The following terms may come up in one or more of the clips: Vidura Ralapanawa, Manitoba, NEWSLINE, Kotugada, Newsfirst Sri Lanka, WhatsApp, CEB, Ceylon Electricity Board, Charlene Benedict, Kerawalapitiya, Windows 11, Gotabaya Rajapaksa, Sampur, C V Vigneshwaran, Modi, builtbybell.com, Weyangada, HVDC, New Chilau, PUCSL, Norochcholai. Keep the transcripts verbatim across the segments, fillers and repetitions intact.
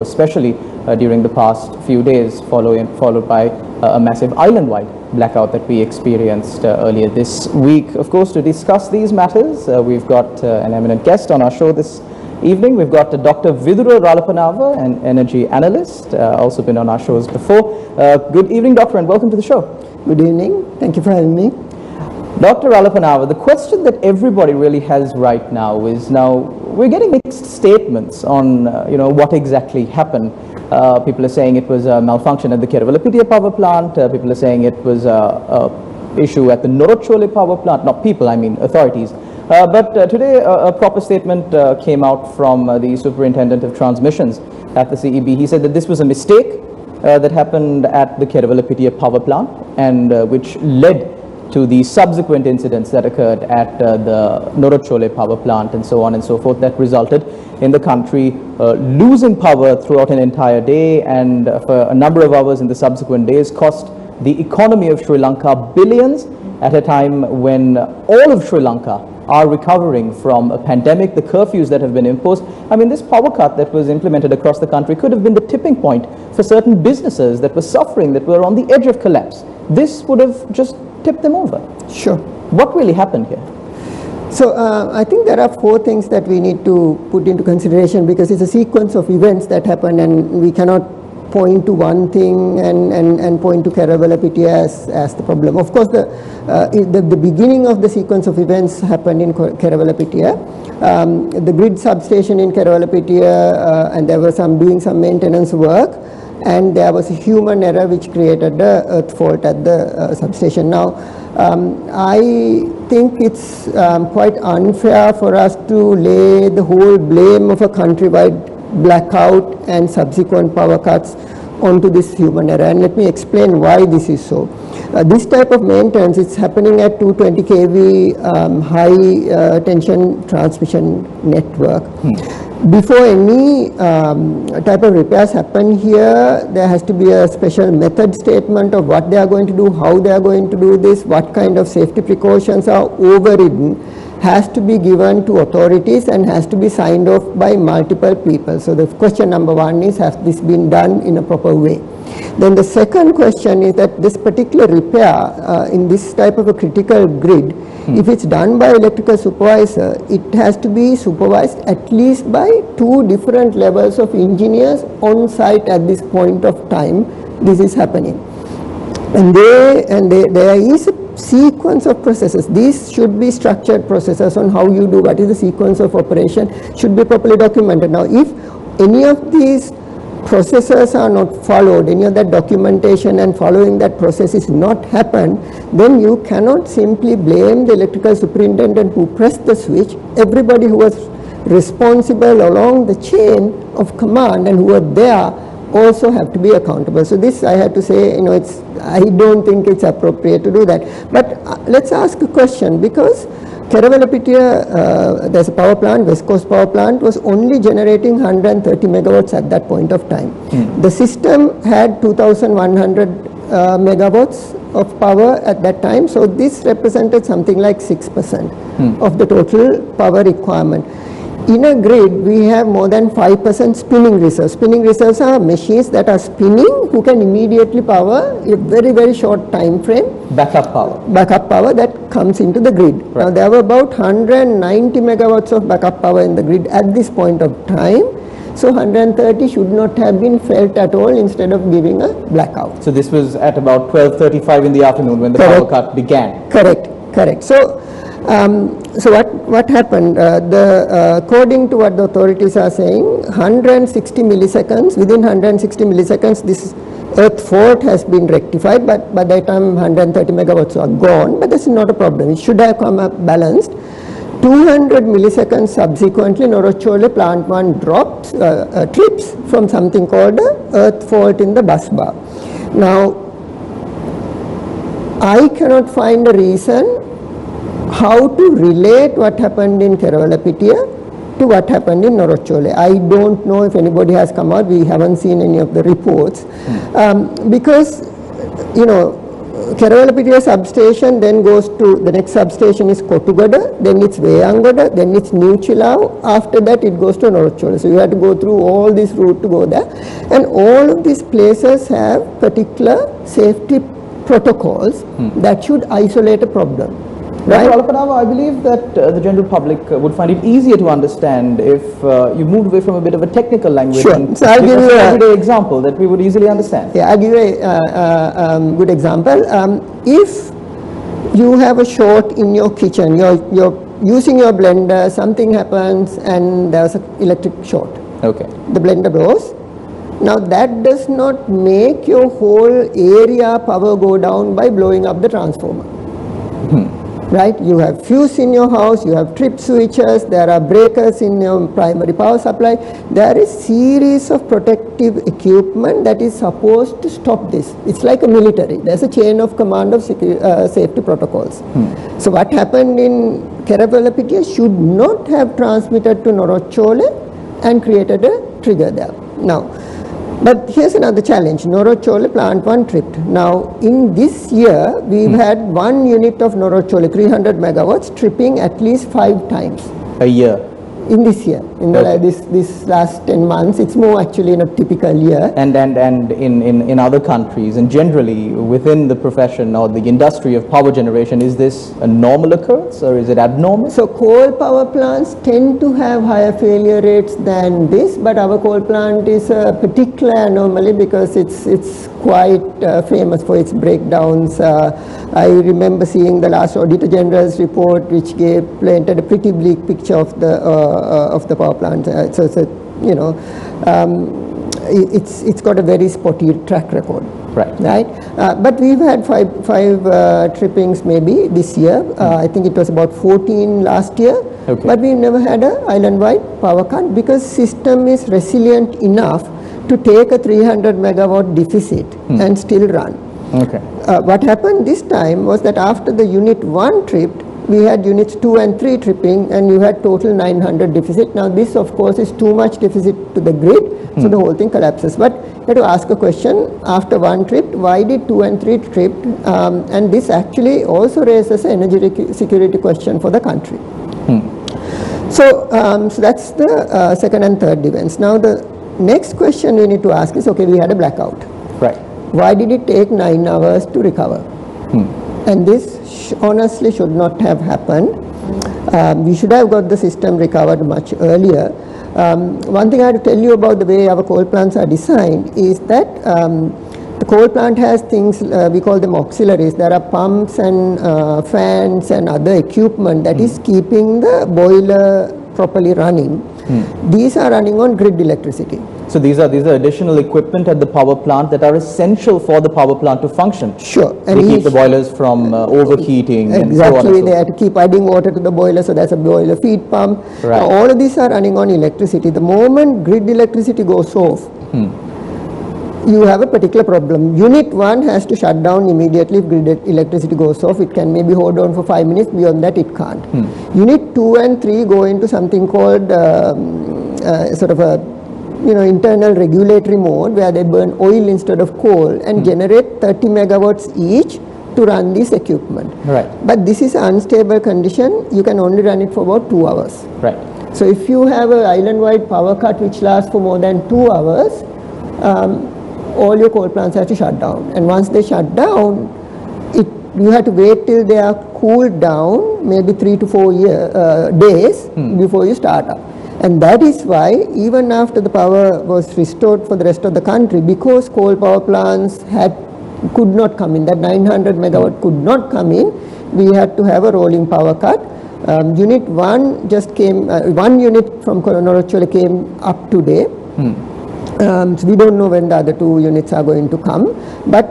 Especially uh, during the past few days, following, followed by uh, a massive island-wide blackout that we experienced uh, earlier this week. Of course, to discuss these matters, uh, we've got uh, an eminent guest on our show this evening. We've got uh, Doctor Vidura Ralapanawa, an energy analyst, uh, also been on our shows before. Uh, good evening, Doctor, and welcome to the show. Good evening. Thank you for having me. Doctor Ralapanawa, the question that everybody really has right now is now, we're getting mixed statements on, uh, you know, what exactly happened. Uh, people are saying it was a malfunction at the Kerawalapitiya power plant. Uh, people are saying it was a, a issue at the Norochcholai power plant. Not people, I mean authorities. Uh, but uh, today, uh, a proper statement uh, came out from uh, the Superintendent of Transmissions at the C E B. He said that this was a mistake uh, that happened at the Kerawalapitiya power plant, and uh, which led to the subsequent incidents that occurred at uh, the Norochcholai power plant and so on and so forth, that resulted in the country uh, losing power throughout an entire day and uh, for a number of hours in the subsequent days, cost the economy of Sri Lanka billions at a time when all of Sri Lanka are recovering from a pandemic, the curfews that have been imposed. I mean, this power cut that was implemented across the country could have been the tipping point for certain businesses that were suffering, that were on the edge of collapse. This would have just tipped them over. Sure. What really happened here? So, uh, I think there are four things that we need to put into consideration, because it's a sequence of events that happened, and we cannot point to one thing and, and, and point to Kerawalapitiya as, as the problem. Of course, the, uh, the, the beginning of the sequence of events happened in Kerawalapitiya. Um, the grid substation in Kerawalapitiya, uh, and there were some doing some maintenance work, and there was a human error which created the earth fault at the uh, substation. Now, um, I think it's um, quite unfair for us to lay the whole blame of a countrywide blackout and subsequent power cuts onto this human error, and let me explain why this is so. Uh, this type of maintenance, it's happening at two hundred twenty k V um, high uh, tension transmission network. Hmm. Before any um, type of repairs happen here, there has to be a special method statement of what they are going to do, how they are going to do this, what kind of safety precautions are overridden, has to be given to authorities and has to be signed off by multiple people. So the question number one is, has this been done in a proper way? Then the second question is that this particular repair uh, in this type of a critical grid, hmm. if it's done by electrical supervisor, it has to be supervised at least by two different levels of engineers on site at this point of time this is happening. And, they, and they, there is a sequence of processes. These should be structured processes on how you do, what is the sequence of operation, should be properly documented. Now, if any of these processes are not followed, any of that documentation and following that process is not happened, then you cannot simply blame the electrical superintendent who pressed the switch. Everybody who was responsible along the chain of command and who were there also have to be accountable. So this, I have to say, you know, it's, I don't think it's appropriate to do that. But uh, let's ask a question, because Kerawalapitiya, uh, there's a power plant, West Coast power plant, was only generating one hundred thirty megawatts at that point of time. Mm. The system had two thousand one hundred uh, megawatts of power at that time, so this represented something like six percent mm. of the total power requirement. In a grid, we have more than five percent spinning reserves. Spinning reserves are machines that are spinning who can immediately power a very, very short time frame. Backup power. Backup power that comes into the grid. Right. Now, there were about one hundred ninety megawatts of backup power in the grid at this point of time. So, one hundred thirty should not have been felt at all instead of giving a blackout. So, this was at about twelve thirty-five in the afternoon when the Correct. power cut began. Correct. Correct. So. Um, so what, what happened, uh, the, uh, according to what the authorities are saying, one hundred sixty milliseconds, within one hundred sixty milliseconds this earth fault has been rectified, but by that time one hundred thirty megawatts are gone, but this is not a problem, it should have come up balanced. two hundred milliseconds subsequently, Norochcholai plant one drops, uh, uh, trips from something called uh, earth fault in the bus bar. Now, I cannot find a reason how to relate what happened in Kerawalapitiya to what happened in Norochcholai. I don't know if anybody has come out, we haven't seen any of the reports. Um, because, you know, Kerawalapitiya substation then goes to, the next substation is Kotugada, then it's Weyangada, then it's New Chilau, after that it goes to Norochcholai. So you have to go through all this route to go there, and all of these places have particular safety protocols hmm. that should isolate a problem. Right? Doctor Ralapanawa, I believe that uh, the general public uh, would find it easier to understand if uh, you moved away from a bit of a technical language. Sure. And so I'll give you an everyday example that we would easily understand. Yeah, I'll give you a uh, uh, um, good example. Um, if you have a short in your kitchen, you're, you're using your blender, something happens and there's an electric short. Okay. The blender blows. Now that does not make your whole area power go down by blowing up the transformer. Hmm. Right, you have fuse in your house, you have trip switches, there are breakers in your primary power supply. There is series of protective equipment that is supposed to stop this. It's like a military. There's a chain of command of uh, safety protocols. Hmm. So what happened in Kerawalapitiya should not have transmitted to Norochcholai and created a trigger there. Now, but here's another challenge. Norochcholai plant one tripped. Now, in this year, we've hmm. had one unit of Norochcholai, three hundred megawatts, tripping at least five times. A year? In this year. In okay. the, this, this last ten months. It's more actually in a typical year. And, and, and in, in, in other countries, and generally within the profession or the industry of power generation, is this a normal occurrence or is it abnormal? So, coal power plants tend to have higher failure rates than this, but our coal plant is a particular anomaly because it's, it's quite uh, famous for its breakdowns. Uh, I remember seeing the last Auditor General's report which gave, painted a pretty bleak picture of the uh, Uh, of the power plant. Uh, so, so, you know, um, it, it's it's got a very spotty track record. Right. Right. Uh, but we've had five five uh, trippings maybe this year. Uh, I think it was about fourteen last year. Okay. But we've never had a island-wide power cut because system is resilient enough to take a three hundred megawatt deficit hmm. and still run. Okay. Uh, what happened this time was that after the unit one tripped, we had units two and three tripping and you had total nine hundred deficit. Now this of course is too much deficit to the grid, so mm. the whole thing collapses. But you have to ask a question, after one trip, why did two and three trip? Um, and this actually also raises an energy security question for the country. Mm. So, um, so that's the uh, second and third events. Now the next question we need to ask is, okay, we had a blackout. Right. Why did it take nine hours to recover? Mm. And this sh honestly should not have happened. Um, we should have got the system recovered much earlier. Um, one thing I have to tell you about the way our coal plants are designed is that um, the coal plant has things, uh, we call them auxiliaries. There are pumps and uh, fans and other equipment that mm. is keeping the boiler properly running. Mm. These are running on grid electricity. So these are these are additional equipment at the power plant that are essential for the power plant to function. Sure. And they keep the boilers from uh, overheating. Exactly. And so on and so. They have to keep adding water to the boiler, so that's a boiler feed pump. Right. Now, all of these are running on electricity. The moment grid electricity goes off, hmm. you have a particular problem. Unit one has to shut down immediately if grid electricity goes off. It can maybe hold on for five minutes. Beyond that, it can't. Hmm. Unit two and three go into something called um, uh, sort of a you know, internal regulatory mode where they burn oil instead of coal and hmm. generate thirty megawatts each to run this equipment. Right. But this is an unstable condition. You can only run it for about two hours. Right. So if you have an island-wide power cut which lasts for more than two hours, um, all your coal plants have to shut down. And once they shut down, it, you have to wait till they are cooled down, maybe three to four year, uh, days hmm. before you start up. And that is why even after the power was restored for the rest of the country, because coal power plants had could not come in, that nine hundred megawatt could not come in, we had to have a rolling power cut. Um, unit one just came, uh, one unit from Norochcholai came up today. Hmm. Um, so we don't know when the other two units are going to come, but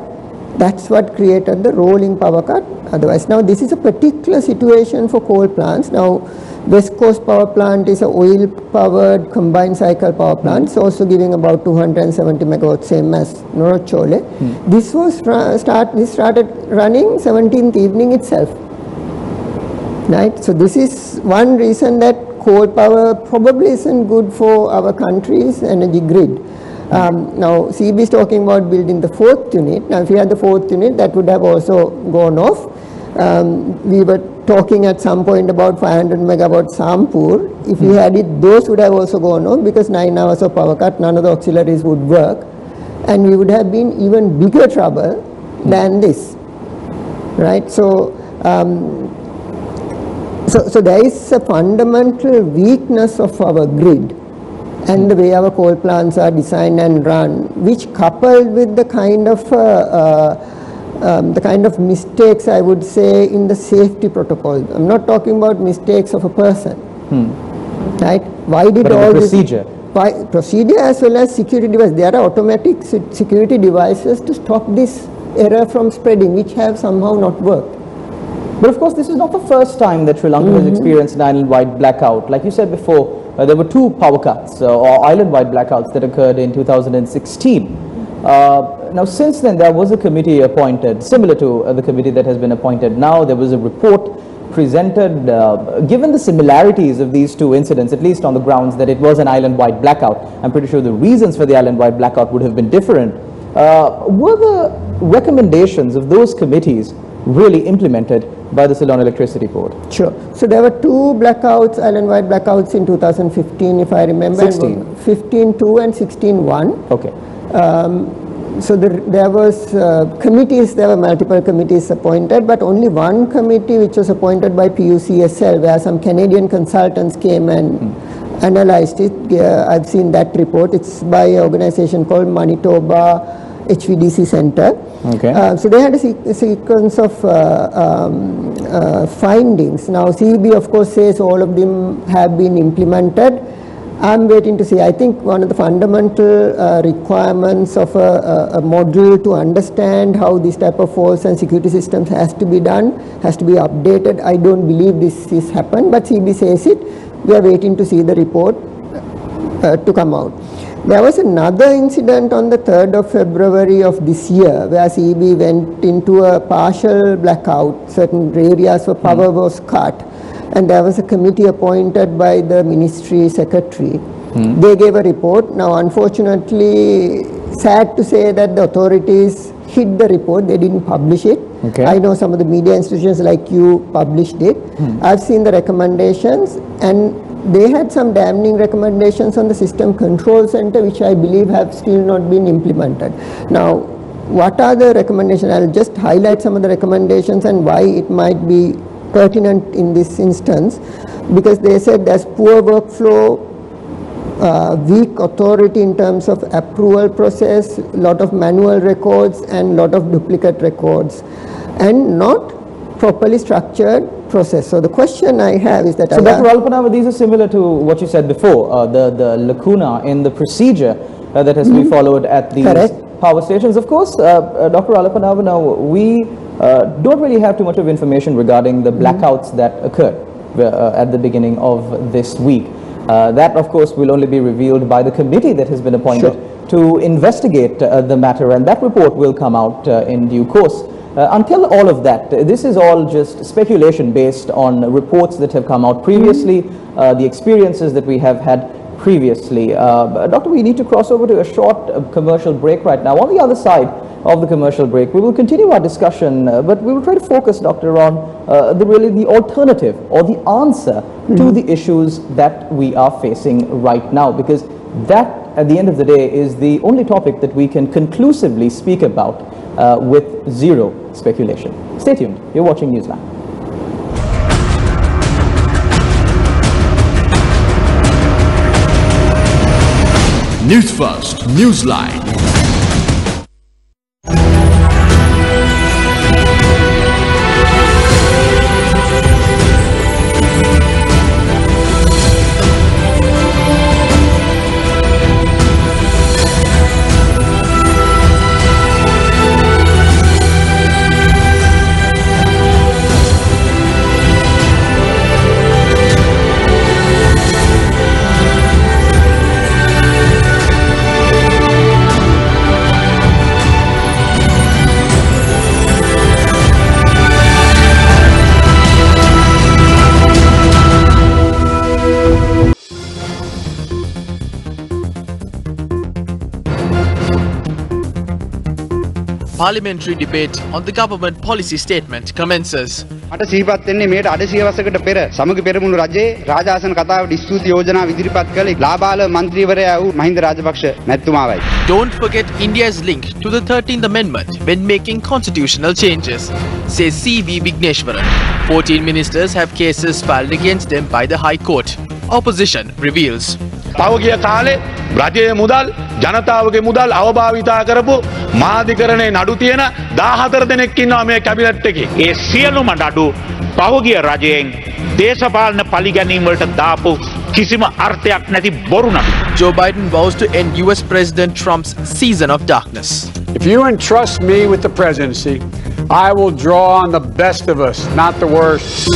that's what created the rolling power cut. Otherwise, now this is a particular situation for coal plants. Now, West Coast Power Plant is an oil-powered combined cycle power plant. It's also giving about two hundred seventy megawatts, same as Norochcholai. Hmm. This was start. This started running seventeenth evening itself. Right. So this is one reason that coal power probably isn't good for our country's energy grid. Um, now C E B is talking about building the fourth unit. Now if you had the fourth unit, that would have also gone off. Um, we were talking at some point about five hundred megawatt Sampur. If we had it, those would have also gone off because nine hours of power cut, none of the auxiliaries would work. And we would have been even bigger trouble than this, right? So, um, so, so there is a fundamental weakness of our grid and the way our coal plants are designed and run, which coupled with the kind of uh, uh, Um, the kind of mistakes, I would say, in the safety protocol. I'm not talking about mistakes of a person, hmm. right? Why did but all the procedure? This, why, procedure as well as security devices. There are automatic security devices to stop this error from spreading, which have somehow not worked. But of course, this is not the first time that Sri Lanka mm-hmm. has experienced an island-wide blackout. Like you said before, uh, there were two power cuts uh, or island-wide blackouts that occurred in two thousand sixteen. Uh, now, since then, there was a committee appointed, similar to uh, the committee that has been appointed now. There was a report presented. Uh, given the similarities of these two incidents, at least on the grounds that it was an island-wide blackout, I'm pretty sure the reasons for the island-wide blackout would have been different. Uh, were the recommendations of those committees really implemented by the Ceylon Electricity Board? Sure. So there were two blackouts, island-wide blackouts in two thousand fifteen, if I remember. sixteen two and sixteen one. Okay. Um, so there, there was uh, committees, there were multiple committees appointed, but only one committee which was appointed by P U C S L, where some Canadian consultants came and mm. analyzed it. Uh, I've seen that report. It's by an organization called Manitoba H V D C Center. Okay. Uh, so they had a, se a sequence of uh, um, uh, findings. Now C E B, of course, says all of them have been implemented. I'm waiting to see. I think one of the fundamental uh, requirements of a, a, a model to understand how this type of faults and security systems has to be done, has to be updated. I don't believe this has happened, but C E B says it. We are waiting to see the report uh, to come out. There was another incident on the third of February of this year where C E B went into a partial blackout. Certain areas where power was cut. And there was a committee appointed by the ministry secretary. Hmm. They gave a report. Now, unfortunately, sad to say that the authorities hid the report. They didn't publish it. Okay. I know some of the media institutions like you published it. Hmm. I've seen the recommendations, and they had some damning recommendations on the System Control Center, which I believe have still not been implemented. Now, what are the recommendations? I'll just highlight some of the recommendations and why it might be pertinent in this instance, because they said there's poor workflow, uh, weak authority in terms of approval process, lot of manual records and lot of duplicate records, and not properly structured process. So the question I have is that... So Doctor Ralapanawa, these are similar to what you said before, uh, the, the lacuna in the procedure uh, that has mm-hmm. to be followed at these Correct. power stations. Of course, uh, uh, Doctor Ralapanawa, now we Uh, don't really have too much of information regarding the blackouts mm-hmm. that occurred uh, at the beginning of this week. Uh, that, of course, will only be revealed by the committee that has been appointed sure. to investigate uh, the matter, and that report will come out uh, in due course. Uh, until all of that, this is all just speculation based on reports that have come out previously, mm-hmm. uh, the experiences that we have had previously. Uh, Doctor, we need to cross over to a short uh, commercial break right now. On the other side of the commercial break, we will continue our discussion, uh, but we will try to focus, Doctor, on uh, the really the alternative or the answer mm-hmm. to the issues that we are facing right now, because that, at the end of the day, is the only topic that we can conclusively speak about uh, with zero speculation. Stay tuned. You're watching NEWSLINE. News First, NEWSLINE. parliamentary debate on the government policy statement commences. Don't forget India's link to the thirteenth Amendment when making constitutional changes, says C V Vigneshwaran. fourteen ministers have cases filed against them by the High Court. Opposition reveals. Joe Biden vows to end U S President Trump's season of darkness. If you entrust me with the presidency, I will draw on the best of us, not the worst.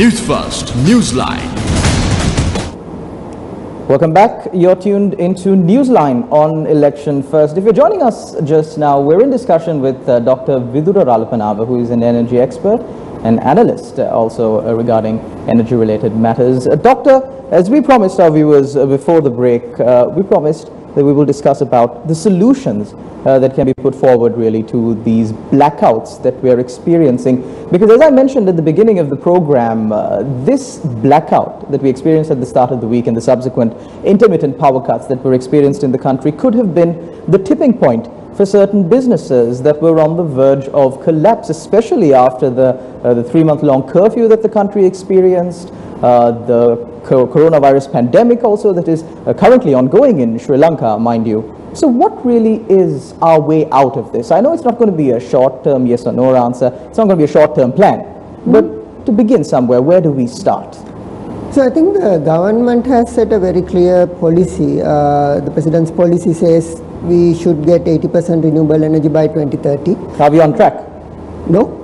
News First, Newsline. Welcome back. You're tuned into Newsline on Election First. If you're joining us just now, we're in discussion with uh, Doctor Vidura Ralapanawa, who is an energy expert and analyst uh, also uh, regarding energy-related matters. Uh, doctor, as we promised our viewers uh, before the break, uh, we promised that we will discuss about the solutions uh, that can be put forward really to these blackouts that we are experiencing. Because as I mentioned at the beginning of the program, uh, this blackout that we experienced at the start of the week and the subsequent intermittent power cuts that were experienced in the country could have been the tipping point for certain businesses that were on the verge of collapse, especially after the, uh, the three-month-long curfew that the country experienced, uh, the coronavirus pandemic also that is uh, currently ongoing in Sri Lanka, mind you. So what really is our way out of this? I know it's not going to be a short-term yes or no answer. It's not going to be a short-term plan. Mm-hmm. But to begin somewhere, where do we start? So I think the government has set a very clear policy. Uh, the president's policy says we should get eighty percent renewable energy by twenty thirty. Are we on track? No.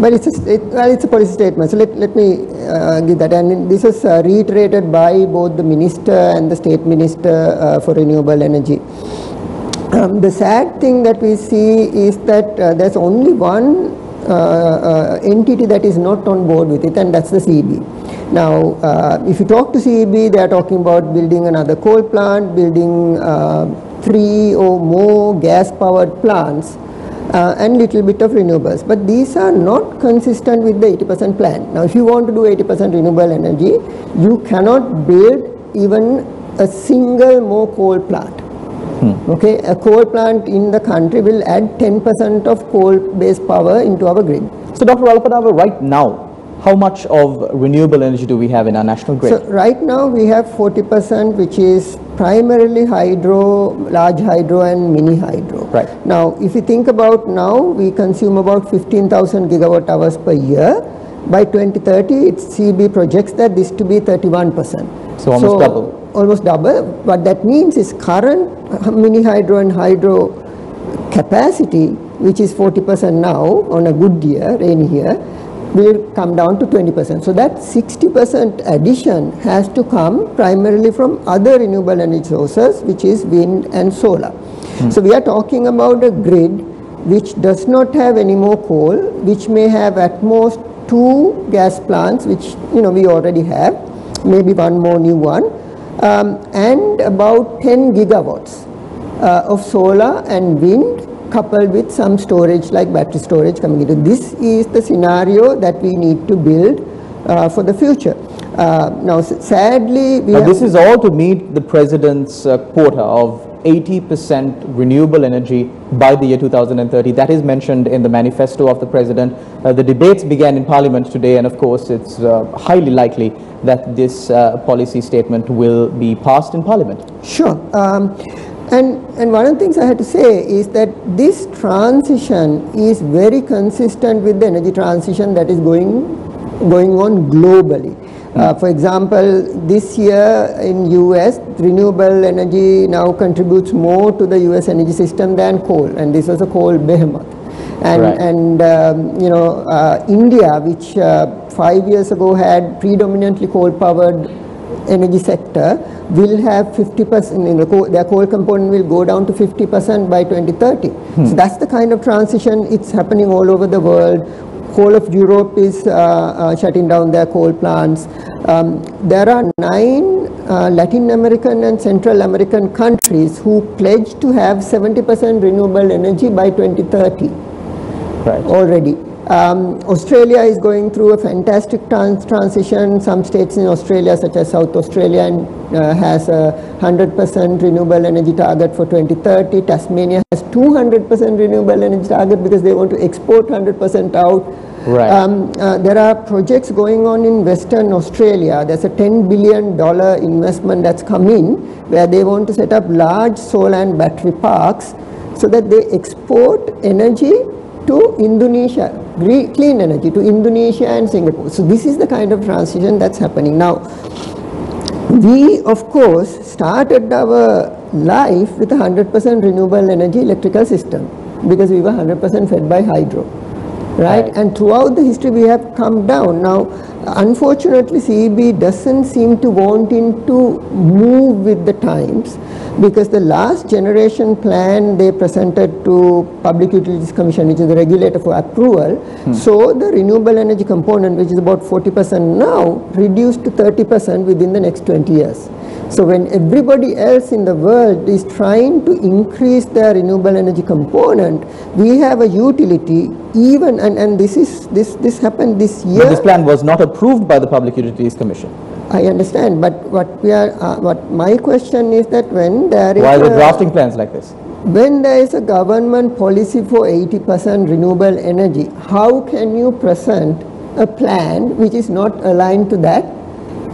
But it's a, it, well, it's a policy statement, so let, let me uh, give that. And this is uh, reiterated by both the minister and the state minister uh, for renewable energy. Um, the sad thing that we see is that uh, there's only one uh, uh, entity that is not on board with it, and that's the C E B. Now, uh, if you talk to C E B, they are talking about building another coal plant, building uh, three or more gas-powered plants, Uh, and little bit of renewables, but these are not consistent with the eighty percent plan. Now if you want to do eighty percent renewable energy, you cannot build even a single more coal plant. Hmm. Okay, a coal plant in the country will add ten percent of coal-based power into our grid. So Doctor Ralapanawa, right now, how much of renewable energy do we have in our national grid? So right now we have forty percent, which is primarily hydro, large hydro and mini hydro. Right. Now if you think about now, we consume about fifteen thousand gigawatt hours per year. By twenty thirty, it's C E B projects that this to be thirty-one percent. So almost so, double. Almost double. What that means is current mini hydro and hydro capacity, which is forty percent now on a good year, rainy year, will come down to twenty percent. So that sixty percent addition has to come primarily from other renewable energy sources, which is wind and solar. Mm. So we are talking about a grid which does not have any more coal, which may have at most two gas plants, which you know we already have, maybe one more new one, um, and about ten gigawatts uh, of solar and wind, coupled with some storage like battery storage coming into. This is the scenario that we need to build uh, for the future. Uh, now, sadly, we now this is all to meet the president's uh, quota of eighty percent renewable energy by the year two thousand thirty. That is mentioned in the manifesto of the president. Uh, the debates began in parliament today, and of course, it's uh, highly likely that this uh, policy statement will be passed in parliament. Sure. Um, And, and one of the things I had to say is that this transition is very consistent with the energy transition that is going, going on globally. Uh, for example, this year in U S, renewable energy now contributes more to the U S energy system than coal, and this was a coal behemoth. And, right. and um, you know, uh, India, which uh, five years ago had predominantly coal-powered energy sector, will have fifty percent, you know, coal, their coal component will go down to fifty percent by twenty thirty. Hmm. So that's the kind of transition, it's happening all over the world. Whole of Europe is uh, uh, shutting down their coal plants. Um, there are nine uh, Latin American and Central American countries who pledged to have seventy percent renewable energy by twenty thirty right. already. Um, Australia is going through a fantastic trans transition. Some states in Australia, such as South Australia, and, uh, has a one hundred percent renewable energy target for twenty thirty. Tasmania has two hundred percent renewable energy target because they want to export one hundred percent out. Right. Um, uh, there are projects going on in Western Australia. There's a ten billion dollar investment that's come in where they want to set up large solar and battery parks so that they export energy to Indonesia, clean energy to Indonesia and Singapore. So this is the kind of transition that's happening. Now, we of course started our life with a one hundred percent renewable energy electrical system because we were one hundred percent fed by hydro, right? right? And throughout the history we have come down. Now, unfortunately, C E B doesn't seem to want in to move with the times, because the last generation plan they presented to Public Utilities Commission, which is the regulator, for approval. Hmm. So the renewable energy component, which is about forty percent now, reduced to thirty percent within the next twenty years. So when everybody else in the world is trying to increase their renewable energy component, we have a utility even, and, and this is this this happened this year. But this plan was not approved by the Public Utilities Commission. I understand, but what we are, uh, what my question is that when there is why are we drafting plans like this? When there is a government policy for eighty percent renewable energy, how can you present a plan which is not aligned to that,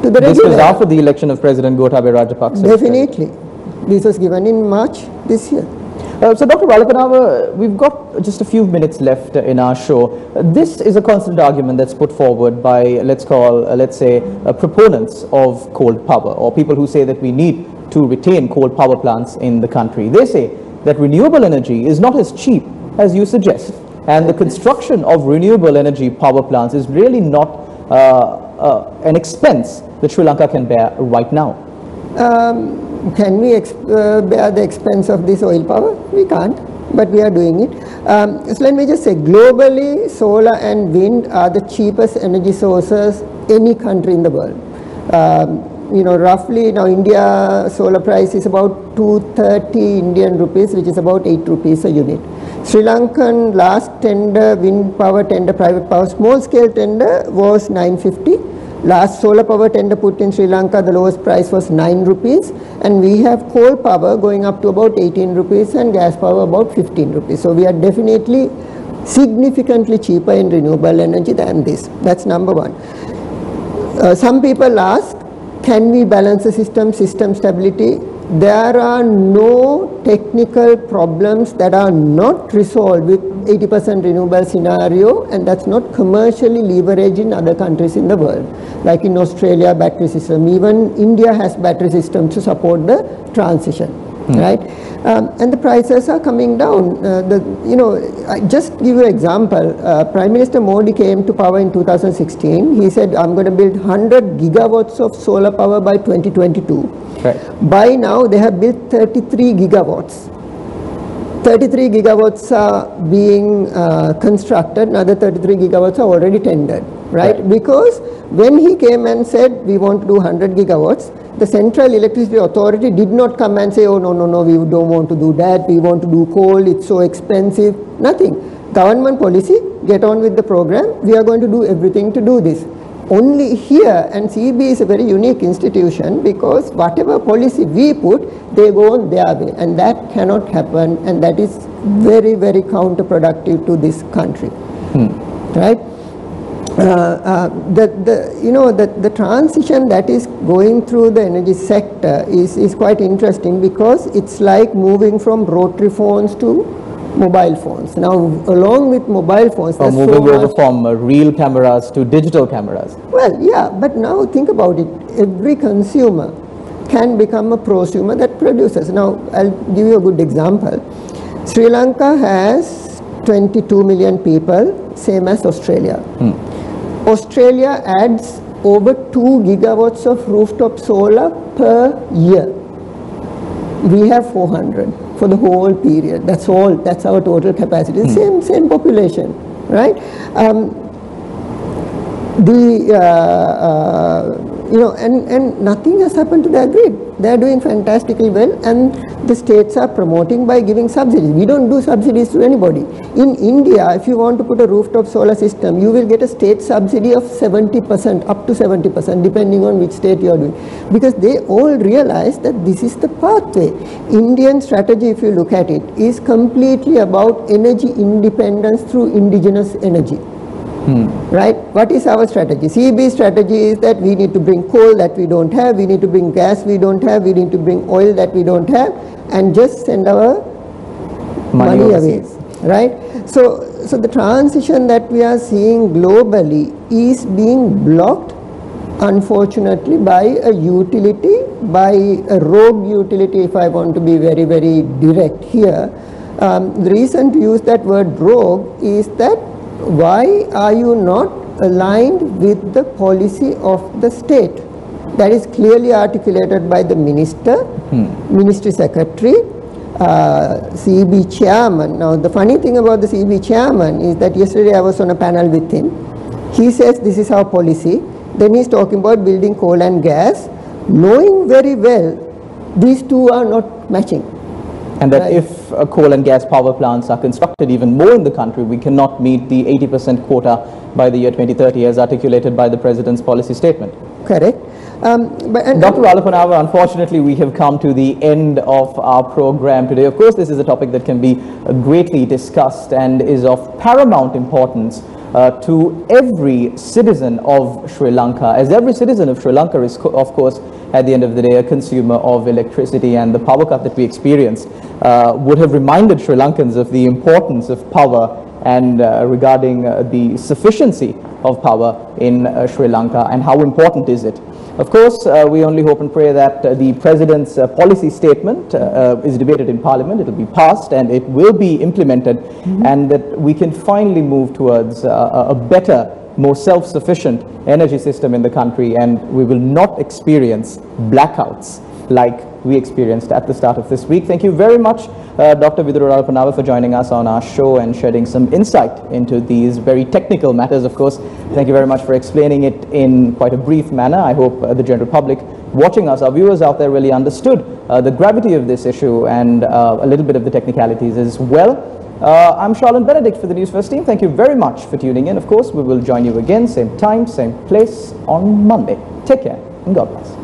to the regulator? This was after the election of President Gotabaya Rajapaksa. Definitely. This was given in March this year. Uh, so, Doctor Ralapanawa, we've got just a few minutes left uh, in our show. Uh, this is a constant argument that's put forward by, let's call, uh, let's say, uh, proponents of coal power, or people who say that we need to retain coal power plants in the country. They say that renewable energy is not as cheap as you suggest, and the construction of renewable energy power plants is really not uh, uh, an expense that Sri Lanka can bear right now. Um, Can we exp uh, bear the expense of this oil power? We can't, but we are doing it. Um, so let me just say, globally, solar and wind are the cheapest energy sources any country in the world. Um, you know, roughly, now India solar price is about two hundred thirty Indian rupees, which is about eight rupees a unit. Sri Lankan last tender, wind power tender, private power, small scale tender was nine fifty. Last solar power tender put in Sri Lanka, the lowest price was nine rupees, and we have coal power going up to about eighteen rupees and gas power about fifteen rupees. So we are definitely significantly cheaper in renewable energy than this. That's number one. Uh, some people ask, can we balance the system, system stability? There are no technical problems that are not resolved with eighty percent renewable scenario, and that's not commercially leveraged in other countries in the world. Like in Australia, battery system, even India has battery system to support the transition, hmm. right? Um, and the prices are coming down. Uh, the, you know, I just give you an example. Uh, Prime Minister Modi came to power in two thousand sixteen. He said, I'm going to build one hundred gigawatts of solar power by twenty twenty-two. Right. By now, they have built thirty-three gigawatts. thirty-three gigawatts are being uh, constructed, another thirty-three gigawatts are already tendered, right? right? Because when he came and said, we want to do one hundred gigawatts, the Central Electricity Authority did not come and say, oh, no, no, no, we don't want to do that, we want to do coal, it's so expensive, nothing. Government policy, get on with the program, we are going to do everything to do this. Only here, and C E B is a very unique institution because whatever policy we put, they go on their way, and that cannot happen, and that is very, very counterproductive to this country, hmm. right? uh, uh, the, the, you know, the, the transition that is going through the energy sector is, is quite interesting, because it's like moving from rotary phones to mobile phones. Now, along with mobile phones, oh, moving so over from uh, real cameras to digital cameras. Well, yeah, but now think about it. Every consumer can become a prosumer that produces. Now, I'll give you a good example. Sri Lanka has twenty-two million people, same as Australia. Hmm. Australia adds over two gigawatts of rooftop solar per year. We have four hundred for the whole period. That's all. That's our total capacity. Mm. Same, same population, right? Um, the uh, uh, you know, and and nothing has happened to their grid. They are doing fantastically well, and the states are promoting by giving subsidies. We don't do subsidies to anybody. In India, if you want to put a rooftop solar system, you will get a state subsidy of seventy percent, up to seventy percent, depending on which state you are doing, because they all realize that this is the pathway. Indian strategy, if you look at it, is completely about energy independence through indigenous energy. Hmm. Right? What is our strategy? C E B strategy is that we need to bring coal that we don't have, we need to bring gas we don't have, we need to bring oil that we don't have, and just send our money, money away. Right? So, so the transition that we are seeing globally is being blocked, unfortunately, by a utility, by a rogue utility, if I want to be very, very direct here. Um, the reason to use that word rogue is that why are you not aligned with the policy of the state? That is clearly articulated by the minister, hmm. ministry secretary, uh, C E B chairman. Now, the funny thing about the C E B chairman is that yesterday I was on a panel with him. He says this is our policy. Then he's talking about building coal and gas, knowing very well these two are not matching. And that right. if uh, coal and gas power plants are constructed even more in the country, we cannot meet the eighty percent quota by the year twenty thirty as articulated by the President's policy statement. Correct. Um, but, and, Doctor Ralapanawa, unfortunately, we have come to the end of our program today. Of course, this is a topic that can be uh, greatly discussed and is of paramount importance Uh, to every citizen of Sri Lanka, as every citizen of Sri Lanka is, co of course, at the end of the day, a consumer of electricity, and the power cut that we experienced uh, would have reminded Sri Lankans of the importance of power and uh, regarding uh, the sufficiency of power in uh, Sri Lanka and how important is it. Of course, uh, we only hope and pray that uh, the President's uh, policy statement uh, is debated in Parliament, it will be passed and it will be implemented, mm-hmm. and that we can finally move towards uh, a better, more self-sufficient energy system in the country, and we will not experience blackouts like we experienced at the start of this week. Thank you very much, uh, Doctor Vidura Ralapanawa, for joining us on our show and shedding some insight into these very technical matters, of course. Thank you very much for explaining it in quite a brief manner. I hope uh, the general public watching us, our viewers out there, really understood uh, the gravity of this issue and uh, a little bit of the technicalities as well. Uh, I'm Charlene Benedict for the News First team. Thank you very much for tuning in. Of course, we will join you again, same time, same place on Monday. Take care and God bless.